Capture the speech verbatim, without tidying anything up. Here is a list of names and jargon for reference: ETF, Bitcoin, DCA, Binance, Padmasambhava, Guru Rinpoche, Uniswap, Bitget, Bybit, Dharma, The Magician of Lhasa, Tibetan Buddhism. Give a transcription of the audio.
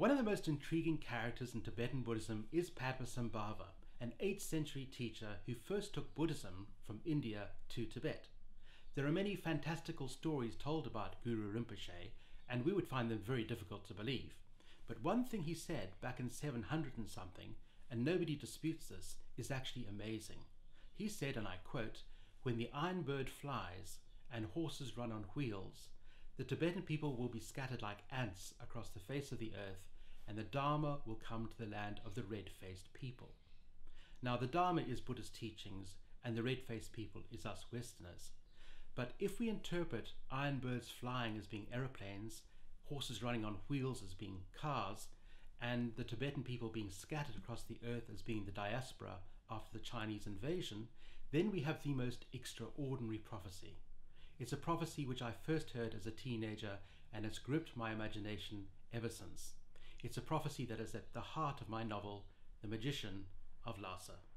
One of the most intriguing characters in Tibetan Buddhism is Padmasambhava, an eighth century teacher who first took Buddhism from India to Tibet. There are many fantastical stories told about Guru Rinpoche, and we would find them very difficult to believe. But one thing he said back in seven hundred and something, and nobody disputes this, is actually amazing. He said, and I quote, "When the iron bird flies and horses run on wheels, the Tibetan people will be scattered like ants across the face of the earth, and the Dharma will come to the land of the red-faced people." Now, the Dharma is Buddhist teachings, and the red-faced people is us Westerners. But if we interpret iron birds flying as being aeroplanes, horses running on wheels as being cars, and the Tibetan people being scattered across the earth as being the diaspora after the Chinese invasion, then we have the most extraordinary prophecy. It's a prophecy which I first heard as a teenager, and it's gripped my imagination ever since. It's a prophecy that is at the heart of my novel, The Magician of Lhasa.